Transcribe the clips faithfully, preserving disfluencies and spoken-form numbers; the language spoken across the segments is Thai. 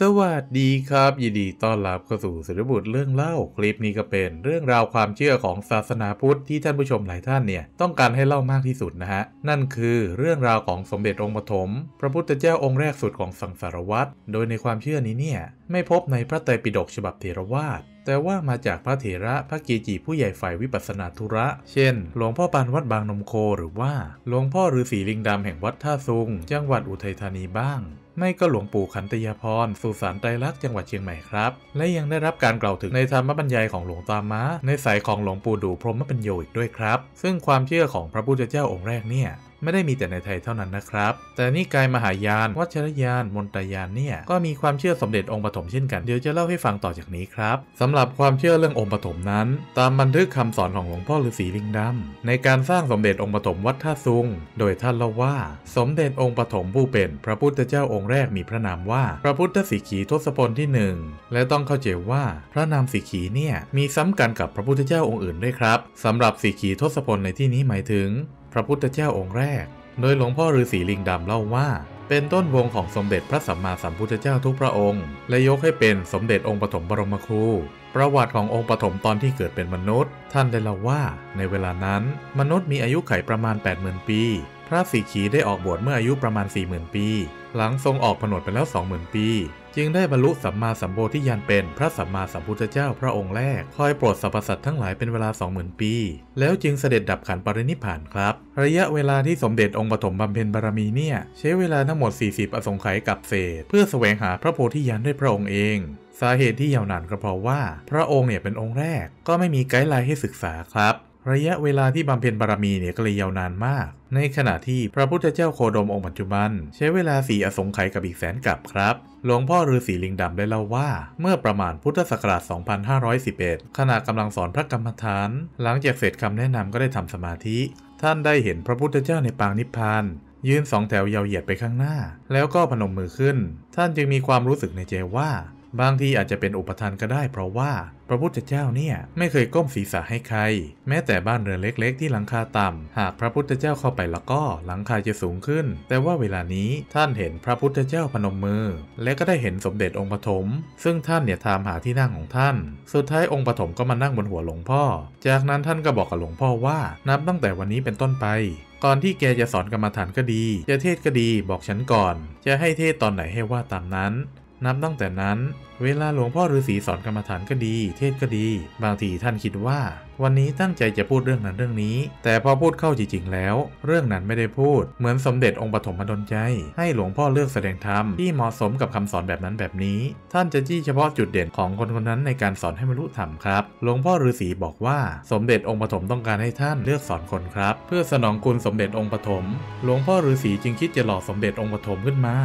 สวัสดีครับยินดีต้อนรับเข้าสู่ศิลบุตรเรื่องเล่าคลิปนี้ก็เป็นเรื่องราวความเชื่อของศาสนาพุทธที่ท่านผู้ชมหลายท่านเนี่ยต้องการให้เล่ามากที่สุดนะฮะนั่นคือเรื่องราวของสมเด็จองค์ปฐมพระพุทธเจ้าองค์แรกสุดของสังสารวัฏโดยในความเชื่อนี้เนี่ยไม่พบในพระไตรปิฎกฉบับเถรวาทแต่ว่ามาจากพระเถระพระเกจิผู้ใหญ่ฝ่ายวิปัสสนาธุระเช่นหลวงพ่อปานวัดบางนมโคหรือว่าหลวงพ่อฤาษีลิงดำแห่งวัดท่าซุงจังหวัดอุทัยธานีบ้างไม่ก็หลวงปู่ขันตยาพรสุสานไตรลักษณ์จังหวัดเชียงใหม่ครับและยังได้รับการกล่าวถึงในธรรมบรรยายของหลวงตาม้าในสายของหลวงปู่ดู่พรหมปัญโยอีกด้วยครับซึ่งความเชื่อของพระพุทธเจ้าองค์แรกเนี่ยไม่ได้มีแต่ในไทยเท่านั้นนะครับแต่นิกายมหายานวัชรยานมนตยานเนี่ยก็มีความเชื่อสมเด็จองค์ปฐมเช่นกันเดี๋ยวจะเล่าให้ฟังต่อจากนี้ครับสำหรับความเชื่อเรื่ององค์ปฐมนั้นตามบันทึกคำสอนของหลวงพ่อฤาษีลิงดำในการสร้างสมเด็จองค์ปฐมวัดท่าซุงโดยท่านเล่าว่าสมเด็จองค์ปฐมผู้เป็นพระพุทธเจ้าองค์แรกมีพระนามว่าพระพุทธสิกขีทศพลที่หนึ่งและต้องเข้าใจว่าพระนามสิกขีเนี่ยมีซ้ำกันกับพระพุทธเจ้าองค์อื่นด้วยครับสำหรับสิกขีทศพลในที่นี้หมายถึงพระพุทธเจ้าองค์แรกโดยหลวงพ่อฤาษีลิงดำเล่าว่าเป็นต้นวงของสมเด็จพระสัมมาสัมพุทธเจ้าทุกพระองค์และยกให้เป็นสมเด็จองค์ปฐมบรมครูประวัติขององค์ปฐมตอนที่เกิดเป็นมนุษย์ท่านได้เล่าว่าในเวลานั้นมนุษย์มีอายุไขประมาณ แปดหมื่น ปีพระสิกขีได้ออกบวชเมื่ออายุประมาณ สี่หมื่น ปีหลังทรงออกผนวดไปแล้ว สองหมื่น ปีจึงได้บรรลุสัมมาสัมโพธิญาณเป็นพระสัมมาสัมพุทธเจ้าพระองค์แรกคอยโปรดสรรพสัตว์ทั้งหลายเป็นเวลา สองหมื่น ปีแล้วจึงเสด็จดับขันปรินิพพานครับระยะเวลาที่สมเด็จองค์ปฐมบำเพ็ญบารมีเนี่ยใช้เวลาทั้งหมดสี่สิบอสงไขยกับเศษเพื่อแสวงหาพระโพธิญาณด้วยพระองค์เองสาเหตุที่ยาวนานก็เพราะว่าพระองค์เนี่ยเป็นองค์แรกก็ไม่มีไกด์ไลน์ให้ศึกษาครับระยะเวลาที่บำเพ็ญบารมีเนี่ยก็เลยยาวนานมากในขณะที่พระพุทธเจ้าโคดมองค์ปัจจุบันใช้เวลาสี่อสงไขยกับอีกแสนกับครับหลวงพ่อฤาษีลิงดำได้เล่าว่าเมื่อประมาณพุทธศักราช สองพันห้าร้อยสิบเอ็ด ขณะกำลังสอนพระกรรมฐานหลังจากเสร็จคำแนะนำก็ได้ทำสมาธิท่านได้เห็นพระพุทธเจ้าในปางนิพพานยืนสองแถวยาวเหยียดไปข้างหน้าแล้วก็พนมมือขึ้นท่านจึงมีความรู้สึกในใจว่าบางทีอาจจะเป็นอุปทานก็ได้เพราะว่าพระพุทธเจ้าเนี่ยไม่เคยก้มศีรษะให้ใครแม้แต่บ้านเรือนเล็กๆที่หลังคาต่ำหากพระพุทธเจ้าเข้าไปแล้วก็หลังคาจะสูงขึ้นแต่ว่าเวลานี้ท่านเห็นพระพุทธเจ้าพนมมือและก็ได้เห็นสมเด็จองค์ปฐมซึ่งท่านเนี่ยถามหาที่นั่งของท่านสุดท้ายองค์ปฐมก็มานั่งบนหัวหลวงพ่อจากนั้นท่านก็บอกกับหลวงพ่อว่านับตั้งแต่วันนี้เป็นต้นไปก่อนที่แกจะสอนกรรมฐานก็ดีจะเทศก็ดีบอกฉันก่อนจะให้เทศตอนไหนให้ว่าตามนั้นนับตั้งแต่นั้นเวลาหลวงพ่อฤาษีสอนกรรมฐานก็ดีเทศก็ดีบางทีท่านคิดว่าวันนี้ตั้งใจจะพูดเรื่องนั้นเรื่องนี้แต่พอพูดเข้าจริงๆแล้วเรื่องนั้นไม่ได้พูดเหมือนสมเด็จองค์ปฐมมาดลใจให้หลวงพ่อเลือกแสดงธรรมที่เหมาะสมกับคำสอนแบบนั้นแบบนี้ท่านจะจี้เฉพาะจุดเด่นของคนคนนั้นในการสอนให้บรรลุธรรมครับหลวงพ่อฤาษีบอกว่าสมเด็จองค์ปฐมต้องการให้ท่านเลือกสอนคนครับเพื่อสนองคุณสมเด็จองค์ปฐมหลวงพ่อฤาษีจึงคิดจะหล่อสมเด็จองค์ปฐมขึ้นมา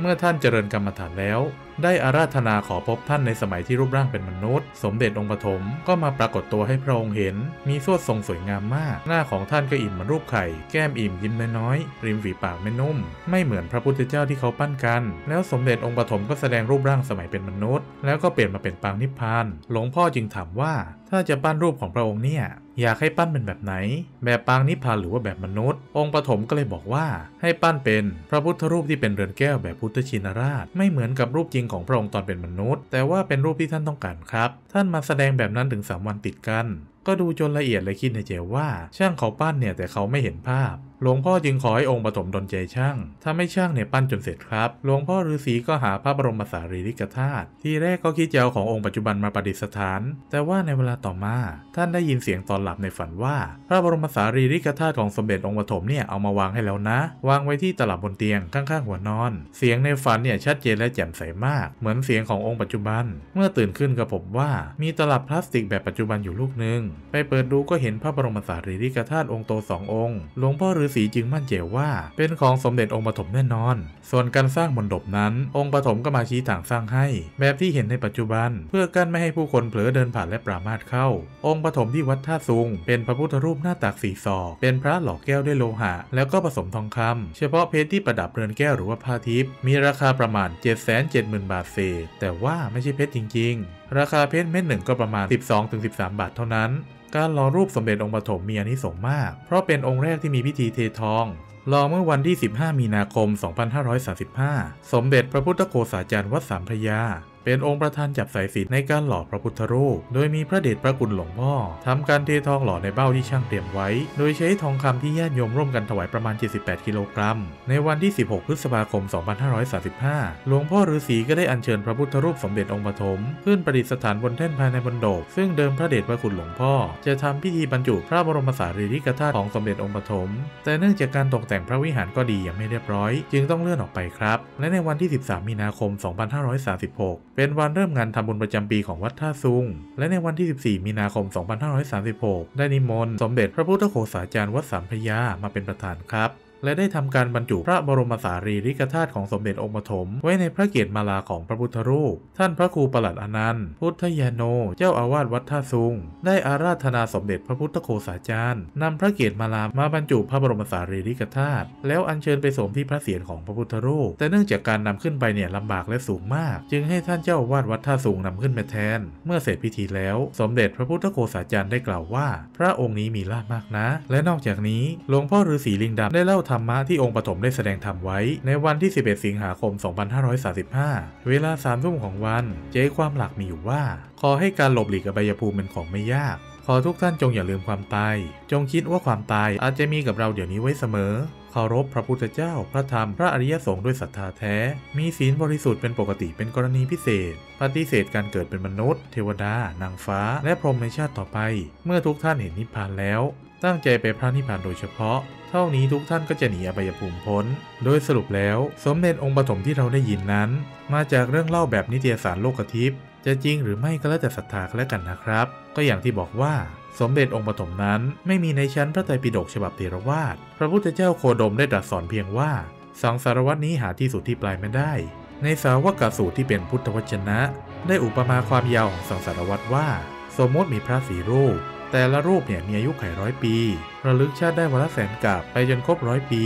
เมื่อท่านเจริญกรรมฐานแล้วได้อาราธนาขอพบท่านในสมัยที่รูปร่างเป็นมนุษย์สมเด็จองค์ปฐมก็มาปรากฏตัวให้พระองค์เห็นมีสวดทรงสวยงามมากหน้าของท่านก็อิ่มเหมือนรูปไข่แก้มอิ่มยิ้มน้อยๆริมฝีปากไม่นุ่มไม่เหมือนพระพุทธเจ้าที่เขาปั้นกันแล้วสมเด็จองค์ปฐมก็แสดงรูปร่างสมัยเป็นมนุษย์แล้วก็เปลี่ยนมาเป็นปางนิพพานหลวงพ่อจึงถามว่าถ้าจะปั้นรูปของพระองค์เนี่ยอยากให้ปั้นเป็นแบบไหนแบบปางนิพพานหรือว่าแบบมนุษย์องค์ปฐมก็เลยบอกว่าให้ปั้นเป็นพระพุทธรูปที่เป็นเรือนแก้วแบบพุทธชินราชไม่เหมือนกับรูปจริงของพระองค์ตอนเป็นมนุษย์แต่ว่าเป็นรูปที่ท่านต้องการครับท่านมาแสดงแบบนั้นถึงสามวันติดกันก็ดูจนละเอียดเลยคิดในใจว่าช่างเขาปั้นเนี่ยแต่เขาไม่เห็นภาพหลวงพ่อจึงขอให้องค์ปฐมดลใจช่างถ้าไม่ช่างเนี่ยปั้นจนเสร็จครับหลวงพ่อฤาษีก็หาพระบรมสารีริกธาตุที่แรกก็คิดจะเอาขององค์ปัจจุบันมาประดิษฐานแต่ว่าในเวลาต่อมาท่านได้ยินเสียงตอนหลับในฝันว่าพระบรมสารีริกธาตุของสมเด็จองค์ปฐมเนี่ยเอามาวางให้แล้วนะวางไว้ที่ตลับบนเตียงข้างๆหัวนอนเสียงในฝันเนี่ยชัดเจนและแจ่มใสมากเหมือนเสียงขององค์ปัจจุบันเมื่อตื่นขึ้นก็พบว่ามีตลับพลาสติกแบบปัจจุบันอยู่ลูกนึงไปเปิดดูก็เห็นพระบรมสารีริกธาตุองค์โตสององค์หลวงพ่อฤาษีจึงมั่นใจว่าเป็นของสมเด็จองค์ปฐมแน่นอนส่วนการสร้างมณฑปนั้นองค์ปฐมก็มาชี้ทางสร้างให้แบบที่เห็นในปัจจุบันเพื่อกั้นไม่ให้ผู้คนเผลอเดินผ่านและปรามาสเข้าองค์ปฐมที่วัดท่าซุงเป็นพระพุทธรูปหน้าตักสีศอกเป็นพระหล่อแก้วด้วยโลหะแล้วก็ผสมทองคำเฉพาะเพชรที่ประดับเรือนแก้วหรือว่าผ้าทิพย์มีราคาประมาณ เจ็ดแสนเจ็ดหมื่น บาทเศษแต่ว่าไม่ใช่เพชรจริงๆราคาเพชรเม็ดหนึ่งก็ประมาณ สิบสองถึงสิบสาม บาทเท่านั้นการหล่อรูปสมเด็จองค์ปฐมมีอานิสงส์มากเพราะเป็นองค์แรกที่มีพิธีเททอง รอเมื่อวันที่สิบห้ามีนาคมสองพันห้าร้อยสามสิบห้าสมเด็จพระพุทธโฆษาจารย์วัดสามพระยาเป็นองค์ประธานจับสายสิญจน์ในการหล่อพระพุทธรูปโดยมีพระเดชพระคุณหลวงพ่อทำการเททองหล่อในเบ้าที่ช่างเตรียมไว้โดยใช้ทองคำที่ญาติโยมร่วมกันถวายประมาณเจ็ดสิบแปดกิโลกรัมในวันที่สิบหกพฤษภาคมสองพันห้าร้อยสามสิบห้าหลวงพ่อฤาษีก็ได้อัญเชิญพระพุทธรูปสมเด็จองค์ปฐมขึ้นประดิษฐานบนแท่นภายในมณฑปซึ่งเดิมพระเดชพระคุณหลวงพ่อจะทำพิธีบรรจุพระบรมสารีริกธาตุของสมเด็จองค์ปฐมแต่เนื่องจากการตกแต่งพระวิหารก็ดียังไม่เรียบร้อยจึงต้องเลื่อนออกไปครับและในวันที่สิบสามมีนาคมสองพันห้าร้อยสามสิบเป็นวันเริ่มงานทำบุญประจำปีของวัดท่าซุงและในวันที่สิบสี่มีนาคมสองพันห้าร้อยสามสิบหกได้นิมนต์สมเด็จพระพุทธโฆษาจารย์วัดสามพระยามาเป็นประธานครับและได้ทำการบรรจุพระบรมสารีริกธาตุของสมเด็จองค์ปฐมไว้ในพระเกียรติมาลาของพระพุทธรูปท่านพระครูประหลัดอนันต์พุทธยาโนเจ้าอาวาสวัดท่าซุงได้อาราธนาสมเด็จพระพุทธโฆษาจารย์นำพระเกียรติมาลามาบรรจุพระบรมสารีริกธาตุแล้วอัญเชิญไปสวมที่พระเศียรของพระพุทธรูปแต่เนื่องจากการนำขึ้นไปเนี่ยลำบากและสูงมากจึงให้ท่านเจ้าอาวาสวัดท่าซุงนำขึ้นมาแทนเมื่อเสร็จพิธีแล้วสมเด็จพระพุทธโฆษาจารย์ได้กล่าวว่าพระองค์นี้มีลาภมากนะและนอกจากนี้หลวงพ่อฤาษีลิงดำได้เล่าธรรมะที่องค์ปฐมได้แสดงธรรมไว้ในวันที่สิบเอ็ดสิงหาคมสองพันห้าร้อยสามสิบห้าเวลาสามทุ่มของวันใจความหลักมีอยู่ว่าขอให้การหลบหลีกอบายภูมิเป็นของไม่ยากขอทุกท่านจงอย่าลืมความตายจงคิดว่าความตายอาจจะมีกับเราเดี๋ยวนี้ไว้เสมอเคารพพระพุทธเจ้าพระธรรมพระอริยสงฆ์ด้วยศรัทธาแท้มีศีลบริสุทธิ์เป็นปกติเป็นกรณีพิเศษปฏิเสธการเกิดเป็นมนุษย์เทวดานางฟ้าและพรหมในชาติต่อไปเมื่อทุกท่านเห็นนิพพานแล้วตั้งใจไปพระนิพพานโดยเฉพาะเท่านี้ทุกท่านก็จะหนีอบายภูมิพ้นโดยสรุปแล้วสมเด็จองค์ปฐมที่เราได้ยินนั้นมาจากเรื่องเล่าแบบนิตยสารโลกทิพย์จะจริงหรือไม่ก็แล้วแต่ศรัทธาแล้วกันนะครับก็อย่างที่บอกว่าสมเด็จองค์ปฐมนั้นไม่มีในชั้นพระไตรปิฎกฉบับเถรวาทพระพุทธเจ้าโคดมได้ตรัสสอนเพียงว่าสังสารวัฏนี้หาที่สุดที่ปลายไม่ได้ในสาวกสูตรที่เป็นพุทธวจนะได้อุปมาความยาวของสังสารวัฏว่าสมมติมีพระสี่รูปแต่ละรูปเนี่ยมีอายุขัยร้อยปีระลึกชาติได้วันละแสนกลับไปจนครบร้อยปี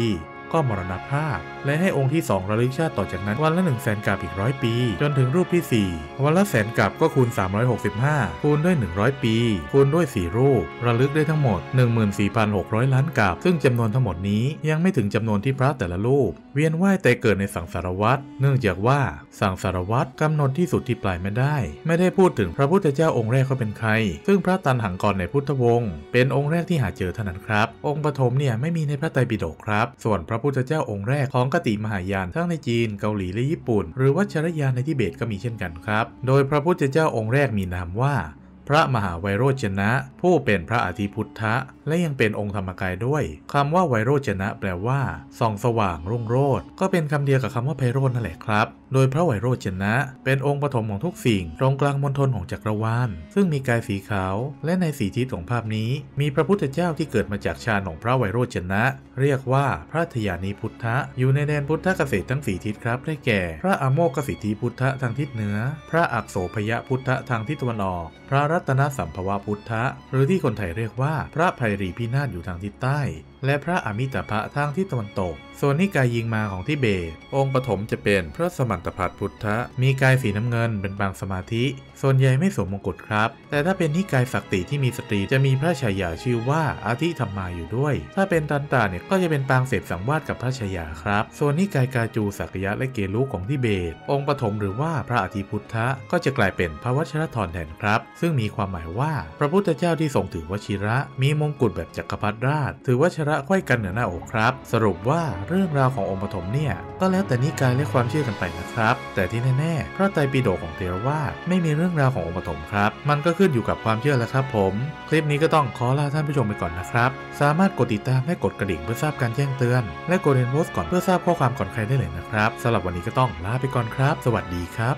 ก็มรณภาพและให้องค์ที่สองระลึกชาติต่อจากนั้นวันละหนึ่งแสนกลับอีกร้อยปีจนถึงรูปที่สี่วันละแสนกลับก็คูณสามร้อยหกสิบห้าคูณด้วยหนึ่งร้อยปีคูณด้วยสี่รูประลึกได้ทั้งหมด หนึ่งหมื่นสี่พันหกร้อย ล้านกลับซึ่งจำนวนทั้งหมดนี้ยังไม่ถึงจำนวนที่พระแต่ละรูปเวียนว่ายแต่เกิดในสังสารวัฏเนื่องจากว่าสังสารวัฏกำหนดที่สุดที่ปลายไม่ได้ไม่ได้พูดถึงพระพุทธเจ้าองค์แรกเขาเป็นใครซึ่งพระตันหังกรในพุทธวงศ์เป็นองค์แรกที่หาเจอเท่านั้นครับองค์ปฐมเนี่ยไม่มีในพระไตรปิฎกครับส่วนพระพุทธเจ้าองค์แรกของกติมหายานทั้งในจีนเกาหลีและญี่ปุ่นหรือวัชรยานในทิเบตก็มีเช่นกันครับโดยพระพุทธเจ้าองค์แรกมีนามว่าพระมหาไวโรจนะผู้เป็นพระอธิพุทธะและยังเป็นองค์ธรรมกายด้วยคำว่าไวโรจนะแปลว่าส่องสว่างรุ่งโรจน์ก็เป็นคำเดียวกับคำว่าไพโรจน์นั่นแหละครับโดยพระไวโรจนะเป็นองค์ปฐมของทุกสิ่งตรงกลางมณฑลของจักรวาลซึ่งมีกายสีขาวและในสีทิศของภาพนี้มีพระพุทธเจ้าที่เกิดมาจากฌานของพระไวโรจนะเรียกว่าพระทยานิพุทธะอยู่ในแดนพุทธเกษตรทั้งสี่ทิศครับได้แก่พระอโมกขสิทธิพุทธะทางทิศเหนือพระอักโสพยพุทธะทางทิศตะวันออกพระรัตนสัมภวพุทธะหรือที่คนไทยเรียกว่าพระไพรีพินาศอยู่ทางทิศใต้และพระอมิตาภะทางทิศตะวันตกส่วนนิกายยิงมาของทิเบตองค์ปฐมจะเป็นพระสมันตภัทรพุทธะมีกายสีน้ำเงินเป็นบางสมาธิส่วนใหญ่ไม่สวมมงกุฎครับแต่ถ้าเป็นนิกายสักติที่มีสตรีจะมีพระฉายาชื่อว่าอาทิธรรมาอยู่ด้วยถ้าเป็นตันตาเนี่ยก็จะเป็นปางเสพสังวาสกับพระฉายาครับส่วนนิกายกาจูสักยะและเกลุของทิเบตองค์ปฐมหรือว่าพระอาทิพุทธะก็จะกลายเป็นพระวชิรธรแทนครับซึ่งมีความหมายว่าพระพุทธเจ้าที่ทรงถือวชิระมีมงกุฎแบบจักรพรรดิราชถือวชิระไขว้กันเหนือหน้าอกครับสรุปว่าเรื่องราวขององค์ปฐมเนี่ยก็แล้วแต่นิกายและความเชื่อกันไปนะครับแต่ที่แน่ๆพระไตรปิฎกของเถรวาทไม่มีเรื่องราวขององค์ปฐมครับมันก็ขึ้นอยู่กับความเชื่อแล้วครับผมคลิปนี้ก็ต้องขอลาท่านผู้ชมไปก่อนนะครับสามารถกดติดตามและกดกระดิ่งเพื่อทราบการแจ้งเตือนและกดเรนโพสก่อนเพื่อทราบข้อความก่อนใครได้เลยนะครับสำหรับวันนี้ก็ต้องลาไปก่อนครับสวัสดีครับ